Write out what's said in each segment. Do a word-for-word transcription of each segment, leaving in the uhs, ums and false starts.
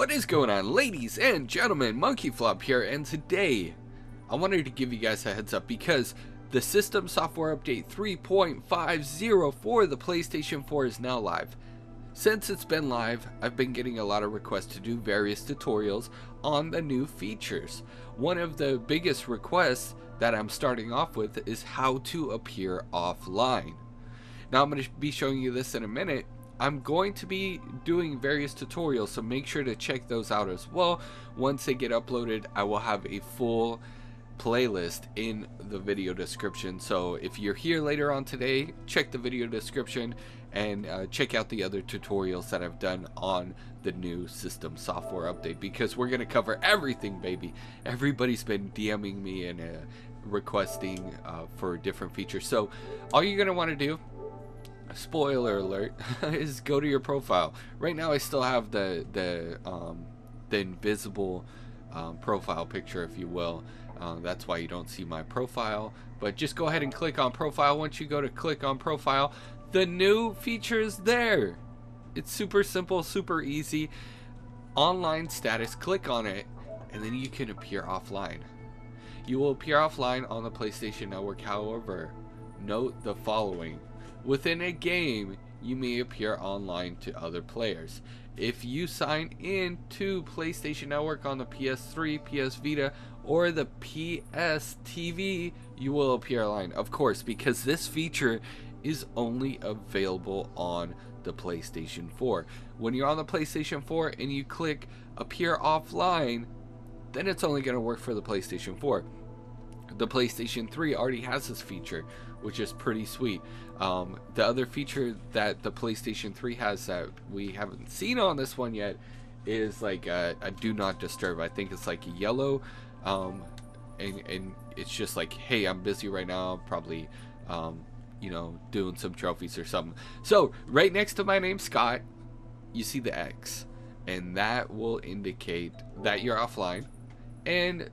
What is going on, ladies and gentlemen? MonkeyFlop here, and today I wanted to give you guys a heads up because the system software update three point five zero for the PlayStation four is now live. Since it's been live, I've been getting a lot of requests to do various tutorials on the new features. One of the biggest requests that I'm starting off with is how to appear offline. Now I'm going to be showing you this in a minute. I'm going to be doing various tutorials, so make sure to check those out as well. Once they get uploaded, I will have a full playlist in the video description. So if you're here later on today, check the video description and uh, check out the other tutorials that I've done on the new system software update, because we're going to cover everything, baby. Everybody's been DMing me and uh, requesting uh, for different features. So all you're going to want to do, spoiler alert, is go to your profile. Right now I still have the the um the invisible um, profile picture, if you will. Um, that's why you don't see my profile, but just go ahead and click on profile. Once you go to click on profile, the new feature is there. It's super simple, super easy. Online status, click on it, and then you can appear offline. You will appear offline on the PlayStation Network. However, note the following: within a game, you may appear online to other players. If you sign in to PlayStation Network on the P S three, P S Vita, or the P S T V, you will appear online, of course, because this feature is only available on the PlayStation four. When you're on the PlayStation four and you click appear offline, then it's only going to work for the PlayStation four. The PlayStation three already has this feature, which is pretty sweet. Um, the other feature that the PlayStation three has that we haven't seen on this one yet is like a, a do not disturb. I think it's like yellow, um, and, and it's just like, hey, I'm busy right now, I'm probably um, you know, doing some trophies or something. So right next to my name, Scott, you see the X, and that will indicate that you're offline. And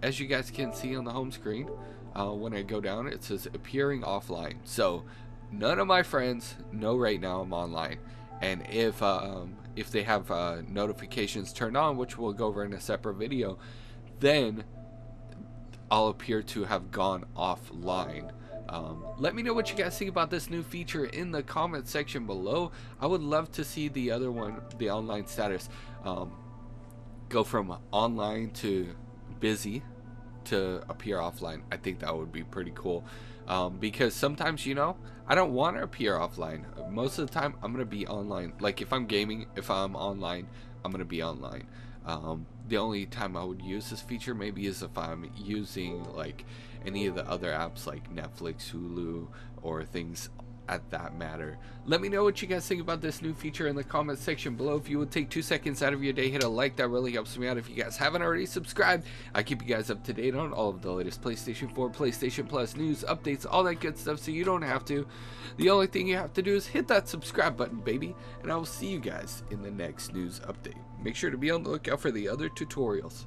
as you guys can see on the home screen, uh, when I go down, it says appearing offline. So none of my friends know right now I'm online, and if um, if they have uh, notifications turned on, which we'll go over in a separate video, then I'll appear to have gone offline. Um, let me know what you guys think about this new feature in the comment section below. I would love to see the other one, the online status, um, go from online to busy to appear offline. I think that would be pretty cool, um, because sometimes, you know, I don't want to appear offline. Most of the time I'm gonna be online. Like if I'm gaming, if I'm online, I'm gonna be online. Um, the only time I would use this feature maybe is if I'm using like any of the other apps like Netflix, Hulu, or things at that matter. Let me know what you guys think about this new feature in the comment section below. If you would take two seconds out of your day, hit a like, that really helps me out. If you guys haven't already subscribed, I keep you guys up to date on all of the latest PlayStation four, PlayStation Plus news, updates, all that good stuff, so you don't have to. The only thing you have to do is hit that subscribe button, baby, and I will see you guys in the next news update. Make sure to be on the lookout for the other tutorials.